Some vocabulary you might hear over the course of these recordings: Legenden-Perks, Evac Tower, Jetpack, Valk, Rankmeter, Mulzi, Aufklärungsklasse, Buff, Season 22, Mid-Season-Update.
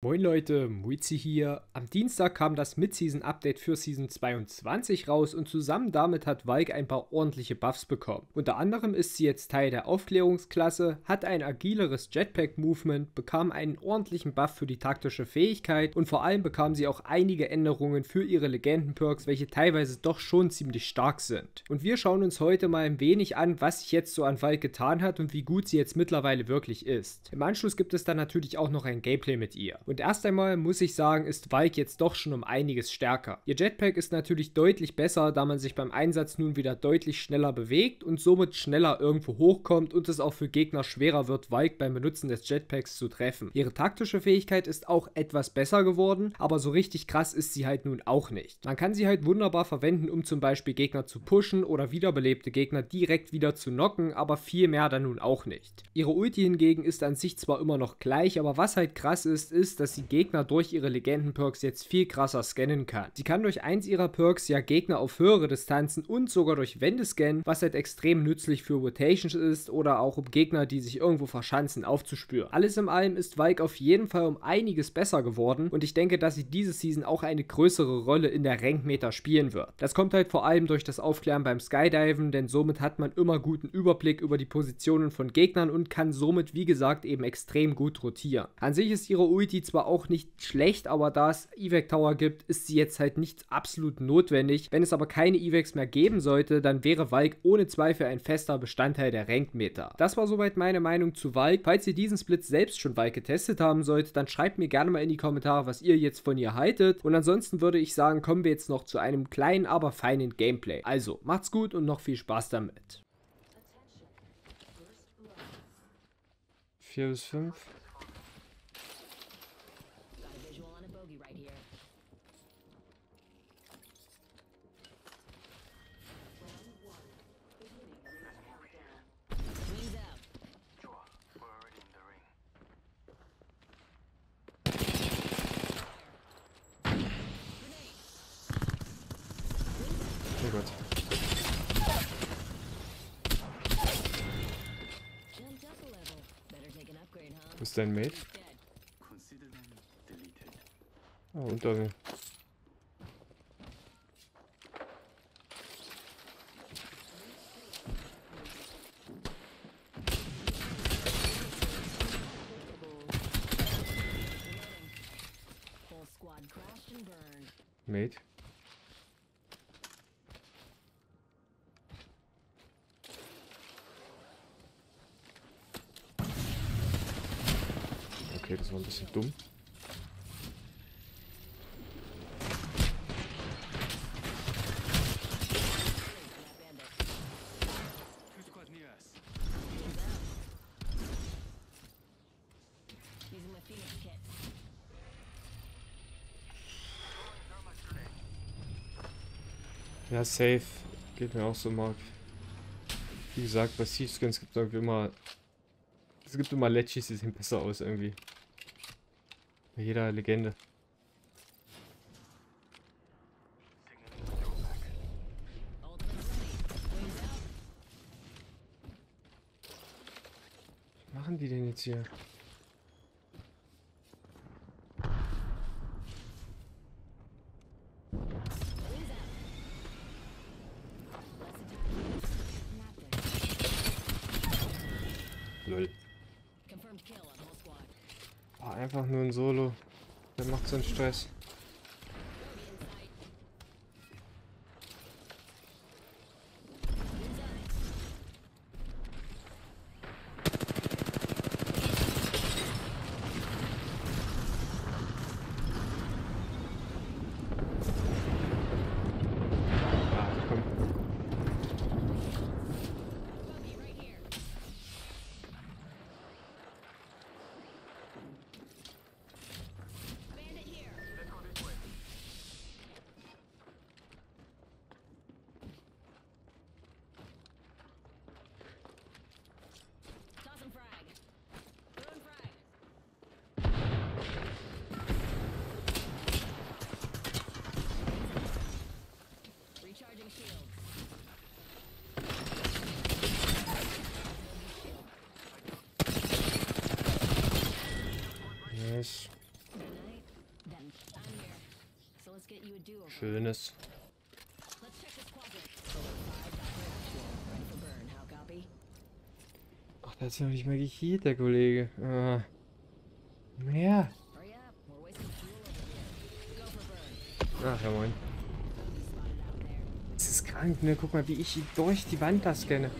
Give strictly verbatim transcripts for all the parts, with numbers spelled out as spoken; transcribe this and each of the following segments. Moin Leute, Mulzi hier. Am Dienstag kam das Mid-Season-Update für Season zweiundzwanzig raus und zusammen damit hat Valk ein paar ordentliche Buffs bekommen. Unter anderem ist sie jetzt Teil der Aufklärungsklasse, hat ein agileres Jetpack-Movement, bekam einen ordentlichen Buff für die taktische Fähigkeit und vor allem bekam sie auch einige Änderungen für ihre Legenden-Perks, welche teilweise doch schon ziemlich stark sind. Und wir schauen uns heute mal ein wenig an, was sich jetzt so an Valk getan hat und wie gut sie jetzt mittlerweile wirklich ist. Im Anschluss gibt es dann natürlich auch noch ein Gameplay mit ihr. Und erst einmal muss ich sagen, ist Valk jetzt doch schon um einiges stärker. Ihr Jetpack ist natürlich deutlich besser, da man sich beim Einsatz nun wieder deutlich schneller bewegt und somit schneller irgendwo hochkommt und es auch für Gegner schwerer wird, Valk beim Benutzen des Jetpacks zu treffen. Ihre taktische Fähigkeit ist auch etwas besser geworden, aber so richtig krass ist sie halt nun auch nicht. Man kann sie halt wunderbar verwenden, um zum Beispiel Gegner zu pushen oder wiederbelebte Gegner direkt wieder zu knocken, aber viel mehr dann nun auch nicht. Ihre Ulti hingegen ist an sich zwar immer noch gleich, aber was halt krass ist, ist, dass sie Gegner durch ihre Legenden-Perks jetzt viel krasser scannen kann. Sie kann durch eins ihrer Perks ja Gegner auf höhere Distanzen und sogar durch Wände scannen, was halt extrem nützlich für Rotations ist oder auch um Gegner, die sich irgendwo verschanzen, aufzuspüren. Alles in allem ist Valk auf jeden Fall um einiges besser geworden und ich denke, dass sie diese Season auch eine größere Rolle in der Rankmeter spielen wird. Das kommt halt vor allem durch das Aufklären beim Skydiven, denn somit hat man immer guten Überblick über die Positionen von Gegnern und kann somit, wie gesagt, eben extrem gut rotieren. An sich ist ihre Ulti zwar auch nicht schlecht, aber da es Evac Tower gibt, ist sie jetzt halt nicht absolut notwendig. Wenn es aber keine Evacs mehr geben sollte, dann wäre Valk ohne Zweifel ein fester Bestandteil der Rankmeter. Das war soweit meine Meinung zu Valk. Falls ihr diesen Split selbst schon Valk getestet haben solltet, dann schreibt mir gerne mal in die Kommentare, was ihr jetzt von ihr haltet. Und ansonsten würde ich sagen, kommen wir jetzt noch zu einem kleinen, aber feinen Gameplay. Also, macht's gut und noch viel Spaß damit. vier bis fünf. Oh Gott. Wo ist dein Mate? Oh, und Double. Mate. Okay, das war ein bisschen dumm. Ja, safe. Geht mir auch so, Mark. Wie gesagt, bei Siege-Skins gibt es irgendwie immer... Es gibt immer Legis, die sehen besser aus irgendwie. Bei jeder Legende. Was machen die denn jetzt hier? Lol. Oh, einfach nur ein Solo. Der macht so einen Stress. Schönes. Ach, der ist ja noch nicht mal geheilt, der Kollege. Ah. Ja. Ach ja, moin. Das ist krank, ne? Guck mal, wie ich durch die Wand da scanne.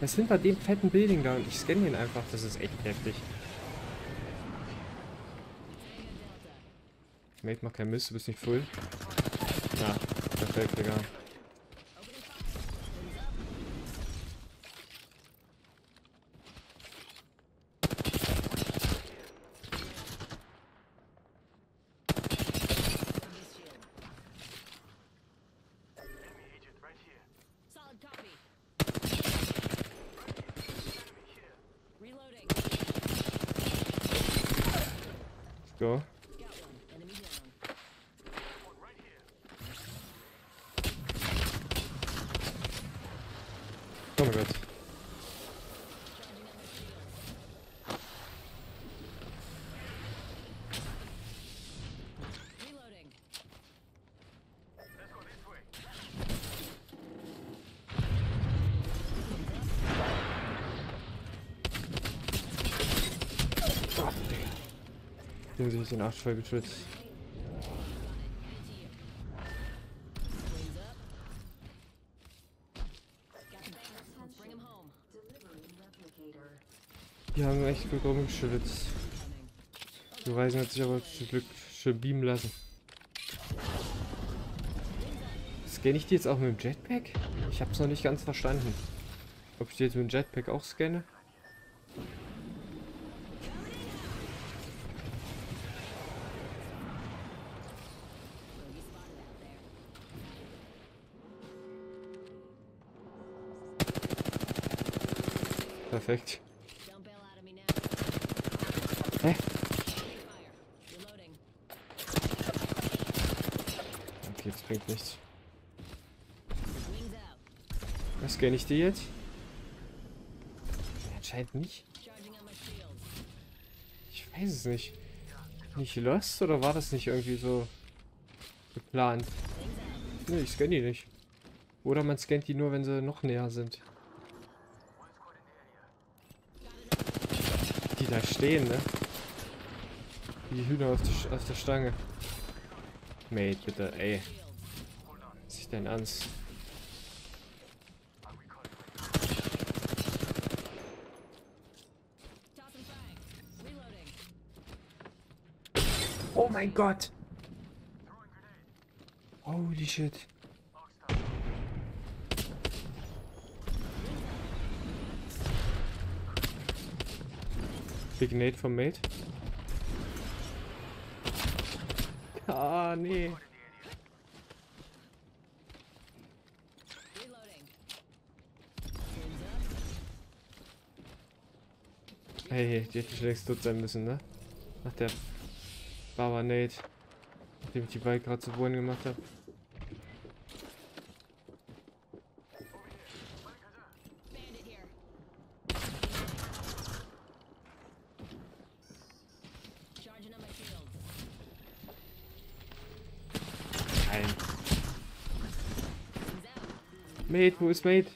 Das ist hinter dem fetten Building da und ich scanne ihn einfach. Das ist echt heftig. Mate, mach keinen Mist, du bist nicht full. Na, perfekt, Digga. Let's go. Oh mein Gott. Die haben sich den Arsch voll geschützt. Die haben echt gut rumgeschützt. Die Reisen hat sich aber zum Glück schön beamen lassen. Scanne ich die jetzt auch mit dem Jetpack? Ich hab's noch nicht ganz verstanden. Ob ich die jetzt mit dem Jetpack auch scanne? Perfekt. Hä? Okay, das bringt nichts. Was scanne ich dir jetzt? Anscheinend nicht. Ich weiß es nicht. Nicht lost oder war das nicht irgendwie so geplant? Ne, ich scanne die nicht. Oder man scannt die nur, wenn sie noch näher sind. Da stehen, ne? Die Hühner auf, die, auf der Stange. Mate, bitte, ey. Was ist denn ernst? Oh mein Gott! Holy shit! Big Nate vom Mate. Ah, nee. Hey, die hätte schon längst tot sein müssen, ne? Ach, der Baba Nate. Nachdem ich die Bike gerade zu Boden gemacht habe. Mate, wo ist Mate?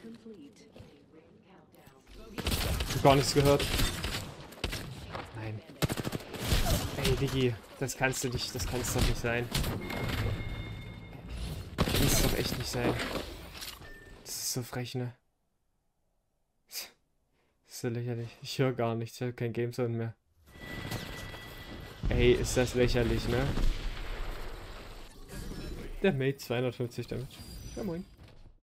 Ich hab gar nichts gehört. Nein. Ey, Diggi, das kannst du nicht, das kannst doch nicht sein. Das kann's doch echt nicht sein. Das ist so frech, ne? Das ist so lächerlich. Ich höre gar nichts, ich höre kein Gamesound mehr. Ey, ist das lächerlich, ne? Der Mate zweihundertfünfzig Damage. Ja, moin.